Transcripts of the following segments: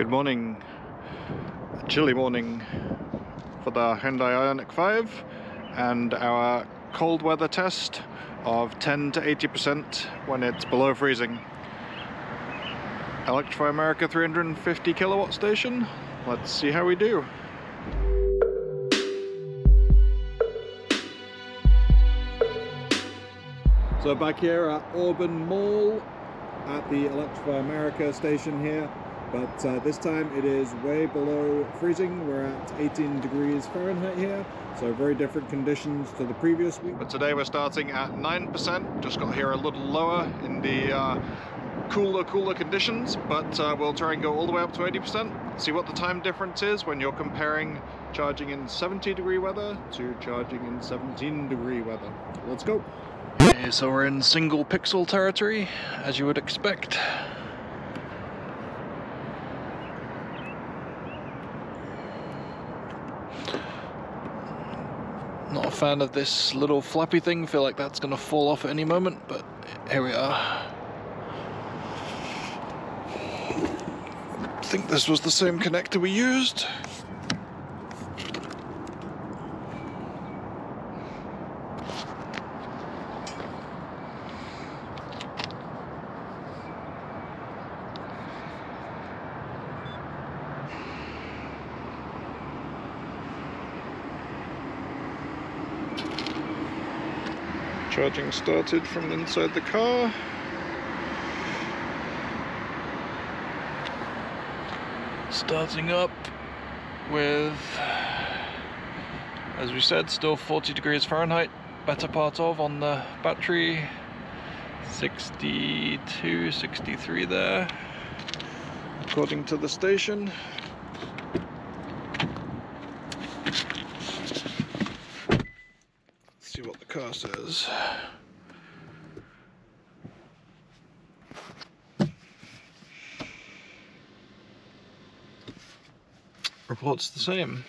Good morning, a chilly morning for the Hyundai Ioniq 5 and our cold weather test of 10 to 80% when it's below freezing. Electrify America 350 kilowatt station, let's see how we do. So back here at Auburn Mall at the Electrify America station here, but this time it is way below freezing. We're at 18 degrees Fahrenheit here, so very different conditions to the previous week. But today we're starting at 9%, just got here a little lower in the cooler conditions, but we'll try and go all the way up to 80%, see what the time difference is when you're comparing charging in 70 degree weather to charging in 17 degree weather. Let's go. Okay, so we're in single pixel territory, as you would expect. Not a fan of this little flappy thing, feel like that's going to fall off at any moment, but here we are. I think this was the same connector we used. Charging started from inside the car. Starting up with, as we said, still 40 degrees Fahrenheit, better part of on the battery. 62, 63 there, according to the station. See what the car says. Reports the same,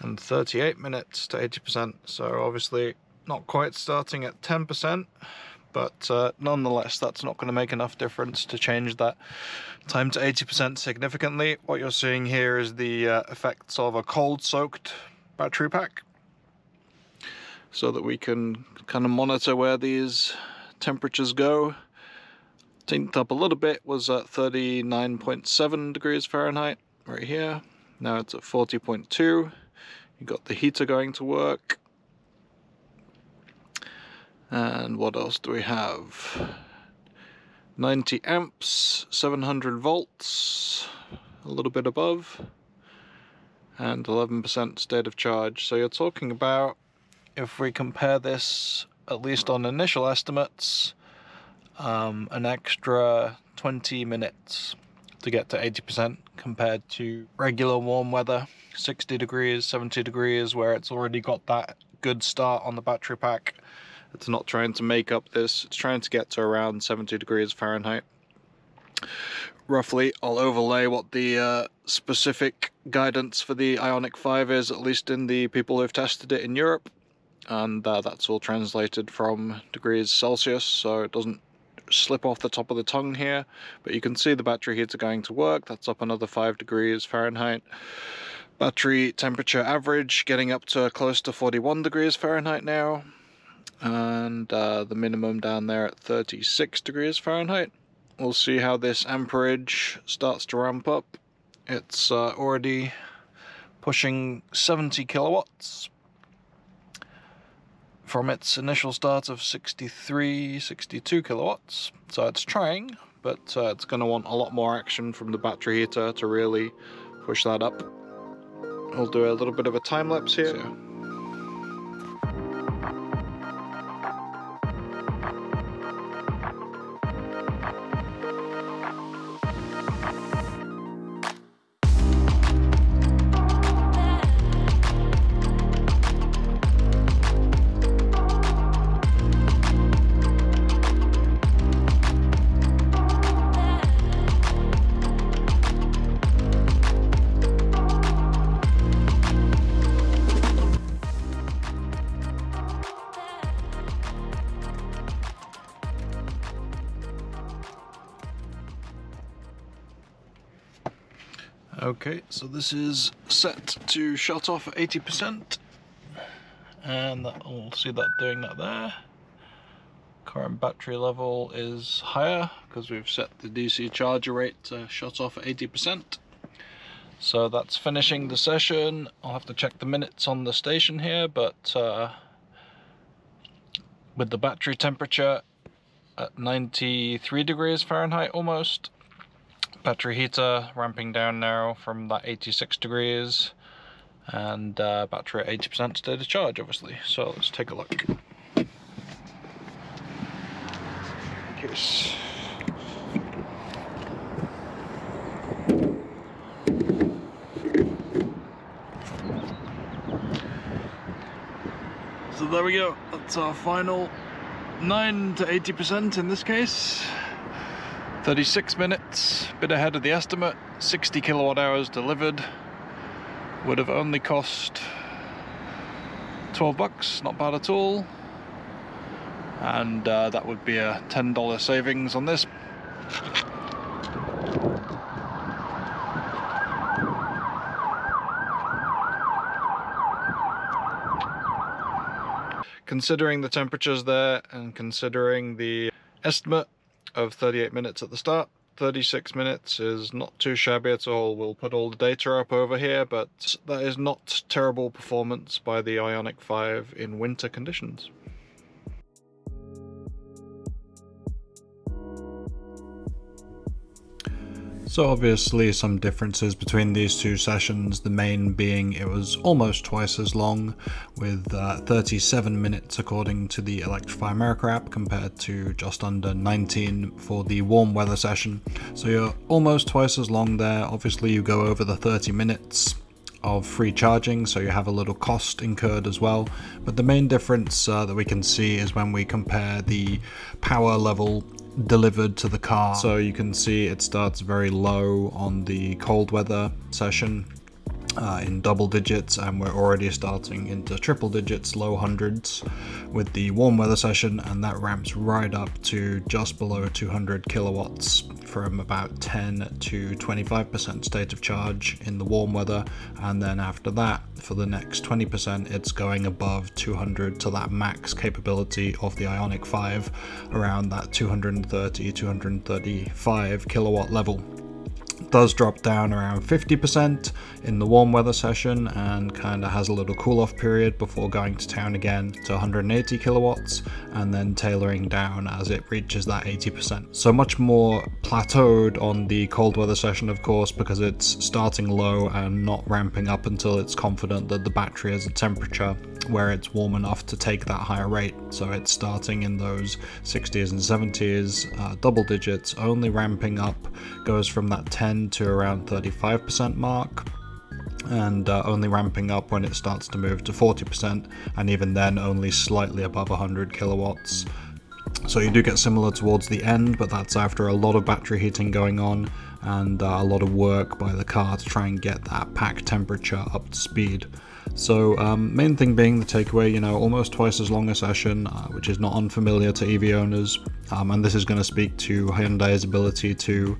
and 38 minutes to 80%, so obviously not quite starting at 10%, but nonetheless that's not going to make enough difference to change that time to 80% significantly. What you're seeing here is the effects of a cold soaked battery pack, so that we can kind of monitor where these temperatures go. Ticked up a little bit, was at 39.7 degrees Fahrenheit right here. Now it's at 40.2. You got the heater going to work. And what else do we have? 90 amps, 700 volts, a little bit above, and 11% state of charge. So you're talking about, if we compare this, at least on initial estimates, an extra 20 minutes to get to 80% compared to regular warm weather, 60 degrees, 70 degrees, where it's already got that good start on the battery pack. It's not trying to make up this, it's trying to get to around 70 degrees Fahrenheit. Roughly, I'll overlay what the specific guidance for the Ioniq 5 is, at least in the people who've tested it in Europe. And that's all translated from degrees Celsius, so it doesn't slip off the top of the tongue here, but you can see the battery heater going to work. That's up another 5 degrees Fahrenheit. Battery temperature average getting up to close to 41 degrees Fahrenheit now, and the minimum down there at 36 degrees Fahrenheit. We'll see how this amperage starts to ramp up. It's already pushing 70 kilowatts from its initial start of 63, 62 kilowatts. So it's trying, but it's going to want a lot more action from the battery heater to really push that up. We'll do a little bit of a time lapse here. Okay, so this is set to shut off at 80%, and we'll see that doing that there. Current battery level is higher because we've set the DC charger rate to shut off at 80%. So that's finishing the session. I'll have to check the minutes on the station here, but with the battery temperature at 93 degrees Fahrenheit almost, battery heater ramping down now from that 86 degrees, and battery at 80% state of charge obviously. So let's take a look. Here's so there we go, that's our final 9 to 80% in this case. 36 minutes, bit ahead of the estimate, 60 kilowatt hours delivered. Would have only cost $12, not bad at all. And that would be a $10 savings on this. Considering the temperatures there and considering the estimate of 38 minutes at the start, 36 minutes is not too shabby at all. We'll put all the data up over here, but that is not terrible performance by the Ioniq 5 in winter conditions. So obviously some differences between these two sessions, the main being it was almost twice as long, with 37 minutes according to the Electrify America app compared to just under 19 for the warm weather session. So you're almost twice as long there. Obviously you go over the 30 minutes of free charging, so you have a little cost incurred as well. But the main difference that we can see is when we compare the power level delivered to the car. So you can see it starts very low on the cold weather session in double digits, and we're already starting into triple digits, low hundreds with the warm weather session, and that ramps right up to just below 200 kilowatts from about 10 to 25% state of charge in the warm weather, and then after that for the next 20% it's going above 200 to that max capability of the Ioniq 5 around that 230, 235 kilowatt level. Does drop down around 50% in the warm weather session and kind of has a little cool off period before going to town again to 180 kilowatts and then tailoring down as it reaches that 80%. So much more plateaued on the cold weather session, of course, because it's starting low and not ramping up until it's confident that the battery has a temperature where it's warm enough to take that higher rate. So it's starting in those 60s and 70s, double digits, only ramping up, goes from that 10 to around 35% mark, and only ramping up when it starts to move to 40%, and even then only slightly above 100 kilowatts. So you do get similar towards the end, but that's after a lot of battery heating going on and a lot of work by the car to try and get that pack temperature up to speed. So main thing being the takeaway, you know, almost twice as long a session, which is not unfamiliar to EV owners, and this is going to speak to Hyundai's ability to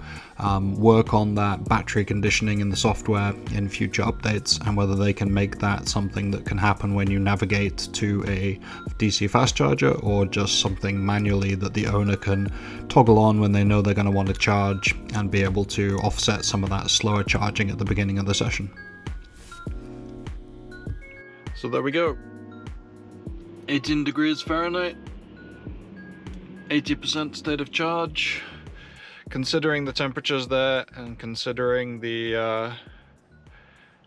work on that battery conditioning in the software in future updates, and whether they can make that something that can happen when you navigate to a DC fast charger, or just something manually that the owner can toggle on when they know they're going to want to charge and be able to offset some of that slower charging at the beginning of the session. So there we go, 18 degrees Fahrenheit, 80% state of charge. Considering the temperatures there and considering the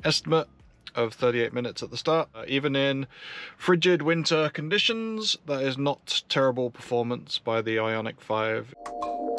estimate of 38 minutes at the start, even in frigid winter conditions, that is not terrible performance by the Ioniq 5.